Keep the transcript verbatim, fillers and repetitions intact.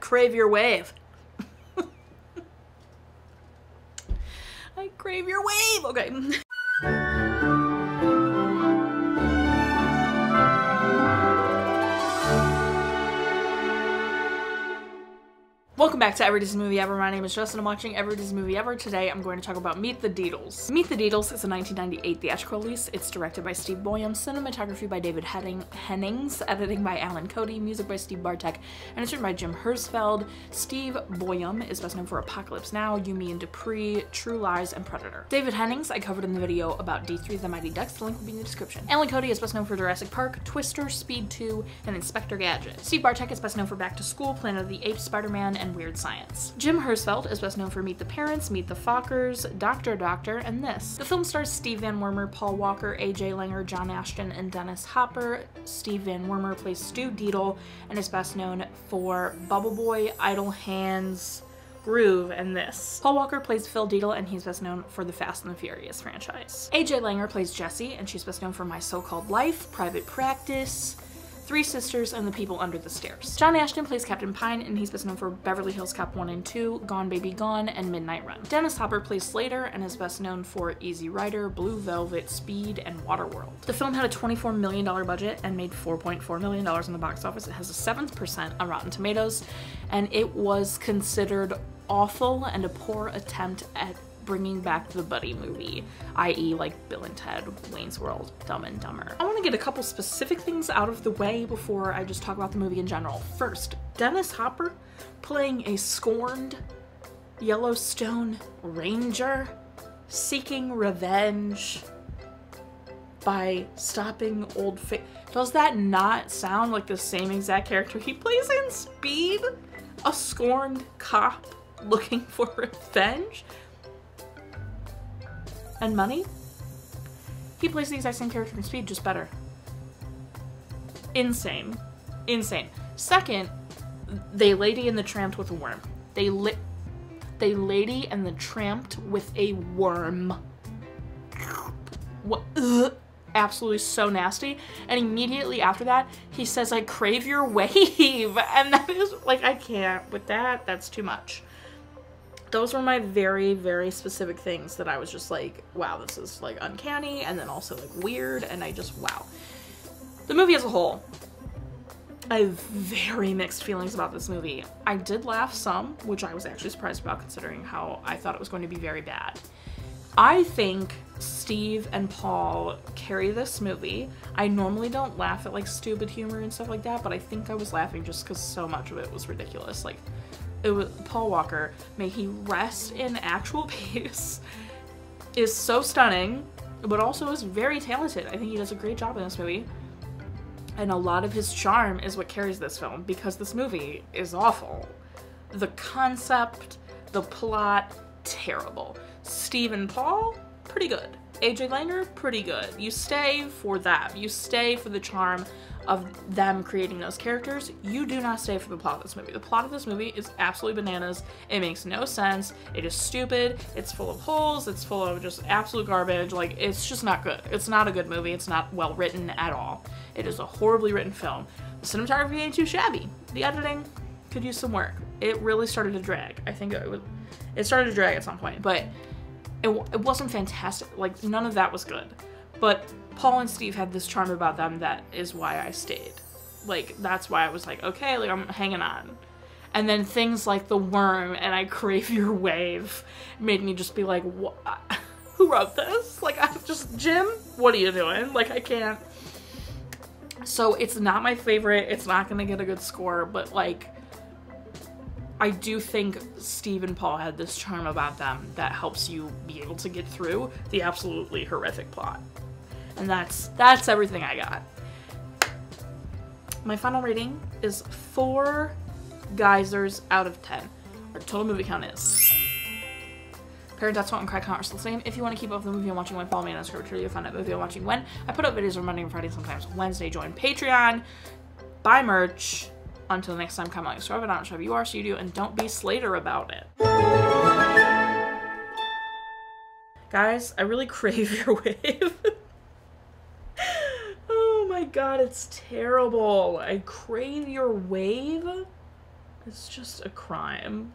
crave your wave. I crave your wave. Okay. Welcome back to Every Disney Movie Ever. My name is Justin. I'm watching Every Disney Movie Ever. Today I'm going to talk about Meet the Deedles. Meet the Deedles is a nineteen ninety-eight theatrical release. It's directed by Steve Boyum, cinematography by David Hennings, editing by Alan Cody, music by Steve Bartek, and it's written by Jim Herzfeld. Steve Boyum is best known for Apocalypse Now, You, Me, and Dupree, True Lies, and Predator. David Hennings I covered in the video about D three, The Mighty Ducks. The link will be in the description. Alan Cody is best known for Jurassic Park, Twister, Speed two, and Inspector Gadget. Steve Bartek is best known for Back to School, Planet of the Apes, Spider-Man, and Weird Science. Jim Herzfeld is best known for Meet the Parents, Meet the Fockers, Doctor Doctor, and this. The film stars Steve Van Wormer, Paul Walker, A J Langer, John Ashton, and Dennis Hopper. Steve Van Wormer plays Stu Deedle and is best known for Bubble Boy, Idle Hands, Groove, and this. Paul Walker plays Phil Deedle, and he's best known for the Fast and the Furious franchise. A J Langer plays Jessie, and she's best known for My So-Called Life, Private Practice, Three Sisters, and The People Under the Stairs. John Ashton plays Captain Pine, and he's best known for Beverly Hills Cop one and two, Gone Baby Gone, and Midnight Run. Dennis Hopper plays Slater and is best known for Easy Rider, Blue Velvet, Speed, and Waterworld. The film had a twenty-four million dollar budget and made four point four million dollars in the box office. It has a seven percent on Rotten Tomatoes, and it was considered awful and a poor attempt at bringing back the buddy movie, i e like Bill and Ted, Wayne's World, Dumb and Dumber. I want to get a couple specific things out of the way before I just talk about the movie in general. First, Dennis Hopper playing a scorned Yellowstone ranger seeking revenge by stopping old fa- Does that not sound like the same exact character he plays in Speed? A scorned cop looking for revenge? And money? He plays the exact same character in Speed, just better. Insane. Insane. Second, they lady and the tramped with a worm. They li- They lady and the tramped with a worm. What? Ugh. Absolutely so nasty. And immediately after that, he says, I crave your wave. And that is, like, I can't with that. That's too much. Those were my very, very specific things that I was just like, wow, this is like uncanny, and then also like weird, and I just, wow. The movie as a whole, I have very mixed feelings about this movie. I did laugh some, which I was actually surprised about considering how I thought it was going to be very bad. I think Steve and Paul carry this movie. I normally don't laugh at like stupid humor and stuff like that, but I think I was laughing just because so much of it was ridiculous. Like, it was Paul Walker, may he rest in actual peace, is so stunning, but also is very talented. I think he does a great job in this movie. And a lot of his charm is what carries this film, because this movie is awful. The concept, the plot, terrible. Steve and Paul, pretty good. A J Langer, pretty good. You stay for that. You stay for the charm of them creating those characters. You do not stay for the plot of this movie. The plot of this movie is absolutely bananas. It makes no sense. It is stupid. It's full of holes. It's full of just absolute garbage. Like, it's just not good. It's not a good movie. It's not well written at all. It is a horribly written film. The cinematography ain't too shabby. The editing could use some work. It really started to drag. I think it was, it started to drag at some point, but it, it wasn't fantastic. Like, none of that was good. But Paul and Steve had this charm about them that is why I stayed. Like, that's why I was like, okay, like, I'm hanging on. And then things like the worm and I crave your wave made me just be like, what? Who wrote this? Like, I'm just, Jim, what are you doing? Like, I can't. So it's not my favorite. It's not gonna get a good score, but like, I do think Steve and Paul had this charm about them that helps you be able to get through the absolutely horrific plot. And that's that's everything I got. My final rating is four geysers out of ten. Our total movie count is. Parent dot and crack count are still the same. If you want to keep up with the movie I'm watching when, follow me on Instagram, Twitter, you'll find out movie I'm watching when. I put up videos on Monday and Friday, sometimes Wednesday. Join Patreon, buy merch. Until next time, come on, subscribe, and I don't show you are, so you do, and don't be Slater about it. Guys, I really crave your wave. God, it's terrible. I crave your wave. It's just a crime.